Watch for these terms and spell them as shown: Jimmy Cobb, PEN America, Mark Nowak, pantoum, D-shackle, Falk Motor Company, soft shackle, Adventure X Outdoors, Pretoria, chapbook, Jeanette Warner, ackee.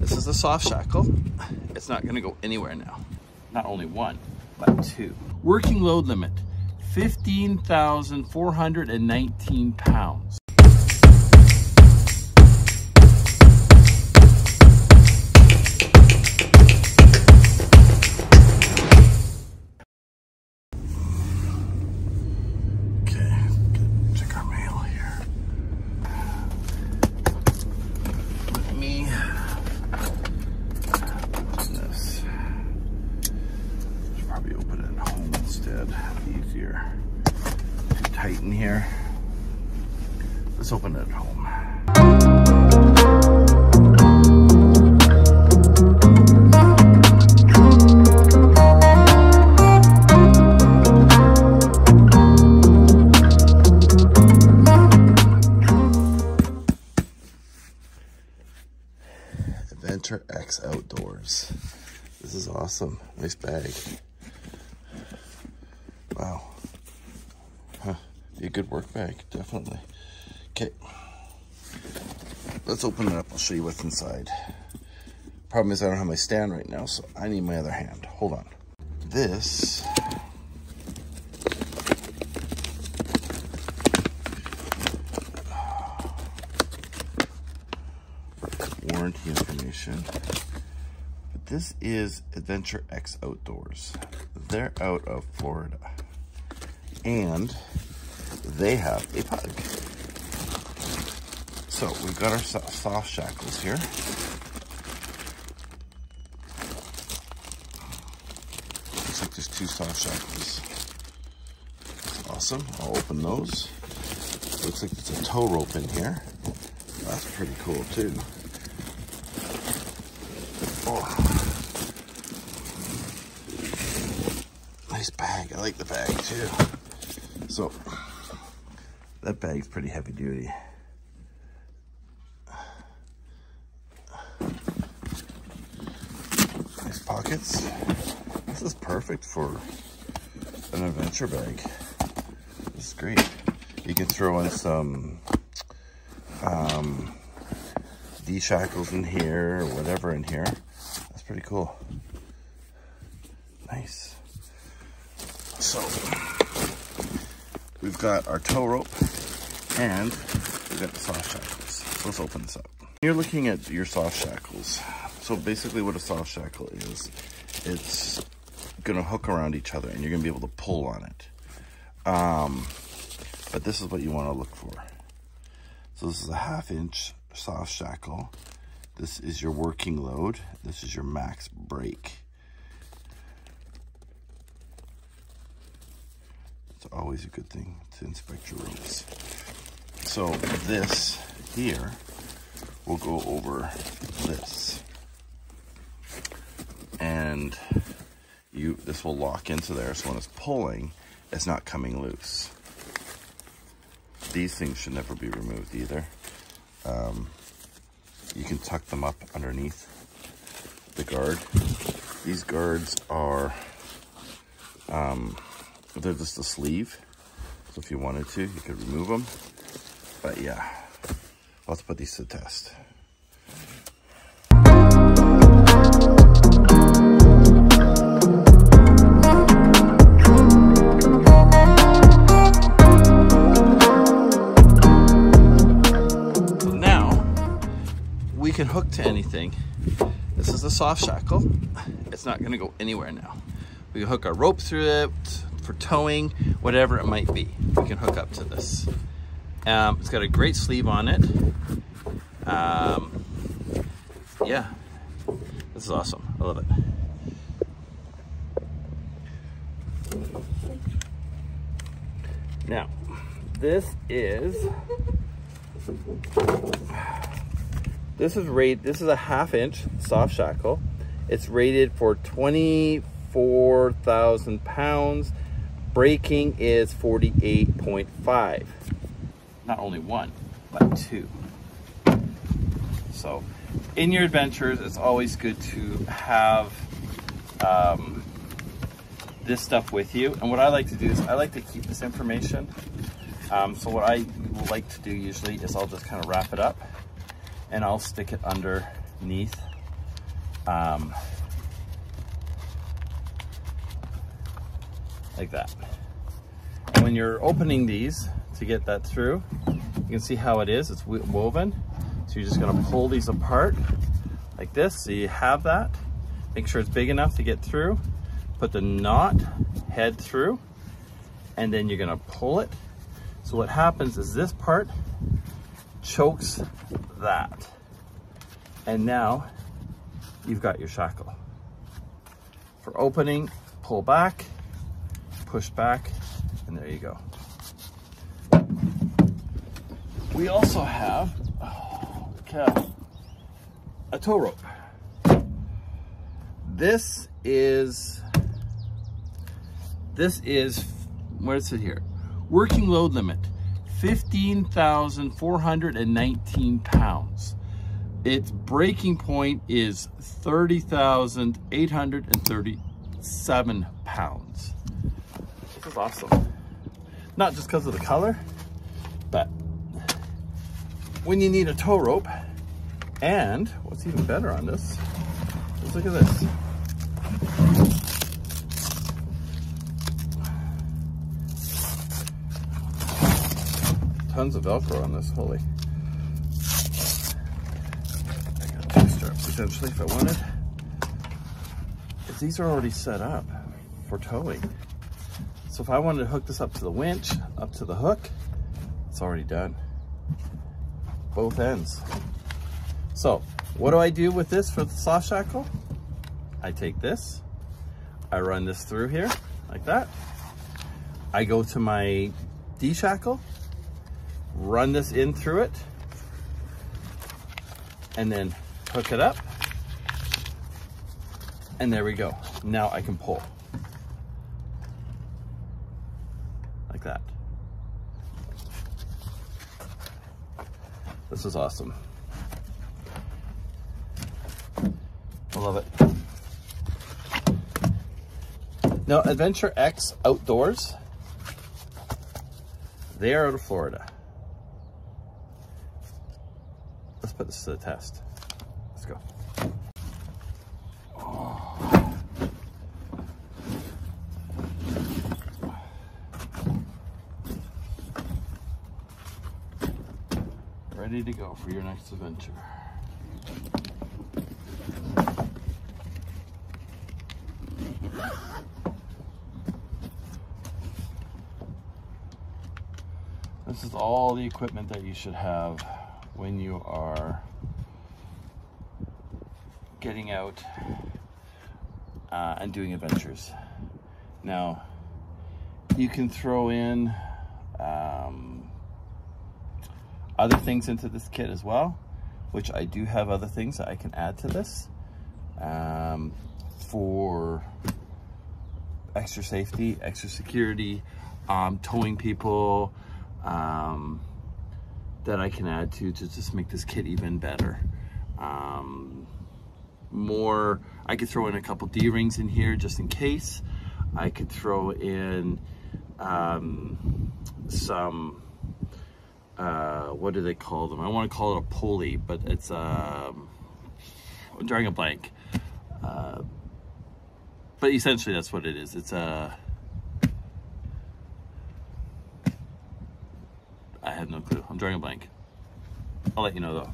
This is a soft shackle. It's not gonna go anywhere now. Not only one, but two. Working load limit, 15,419 pounds. Easier to tighten here. Let's open it at home. Adventure X Outdoors. This is awesome. Nice bag. Wow, huh, be a good work bag, definitely. Okay, let's open it up, I'll show you what's inside. Problem is I don't have my stand right now, so I need my other hand, hold on. This warranty information. But this is Adventure X Outdoors. They're out of Florida. And they have a pug. So we've got our soft shackles here. Looks like there's two soft shackles. Awesome, I'll open those. Looks like there's a tow rope in here. That's pretty cool too. Oh. Nice bag, I like the bag too. So, that bag's pretty heavy duty. Nice pockets. This is perfect for an adventure bag. This is great. You can throw in some D-shackles in here or whatever in here. That's pretty cool. Nice. So, we've got our tow rope and we've got the soft shackles. Let's open this up. You're looking at your soft shackles. So basically what a soft shackle is, it's gonna hook around each other and you're gonna be able to pull on it. But this is what you wanna look for. So this is a 1/2 inch soft shackle. This is your working load. This is your max break. It's always a good thing to inspect your ropes. So this here will go over this. And this will lock into there, so when it's pulling, it's not coming loose. These things should never be removed either. You can tuck them up underneath the guard. These guards are they're just a sleeve, so if you wanted to, you could remove them. But yeah, let's put these to the test. So now, we can hook to anything. This is a soft shackle. It's not gonna go anywhere now. We can hook our rope through it, for towing, whatever it might be. We can hook up to this. It's got a great sleeve on it. Yeah, this is awesome. I love it. Now, this is a 1/2 inch soft shackle. It's rated for 24,000 pounds. Braking is 48.5. Not only one, but two. So in your adventures, it's always good to have this stuff with you. And what I like to do is I like to keep this information. So what I like to do usually is I'll just kind of wrap it up and I'll stick it underneath like that. And when you're opening these to get that through, you can see how it is, it's woven. So you're just gonna pull these apart like this, so you have that. Make sure it's big enough to get through. Put the knot head through, and then you're gonna pull it. So what happens is this part chokes that. And now you've got your shackle. For opening, pull back, push back, and there you go. We also have a tow rope. This is where is it here? Working load limit, 15,419 pounds. Its breaking point is 30,837 pounds. This is awesome. Not just because of the color, but when you need a tow rope, and what's even better on this, is look at this. Tons of Velcro on this, holy. I got two straps potentially if I wanted. But these are already set up for towing. So if I wanted to hook this up to the winch, up to the hook, it's already done. Both ends. So what do I do with this for the soft shackle? I take this, I run this through here like that. I go to my D shackle, run this in through it, and then hook it up. And there we go. Now I can pull like that. This is awesome. I love it. Now, Adventure X Outdoors, they are out of Florida. Let's put this to the test. Let's go. Oh. Ready to go for your next adventure. This is all the equipment that you should have when you are getting out and doing adventures. Now, you can throw in other things into this kit as well, which I do have other things that I can add to this for extra safety, extra security, towing people, that I can add to just make this kit even better. I could throw in a couple D-rings in here just in case. I could throw in some, what do they call them? I want to call it a pulley, but it's, I'm drawing a blank. But essentially that's what it is. It's a, I have no clue. I'm drawing a blank. I'll let you know though.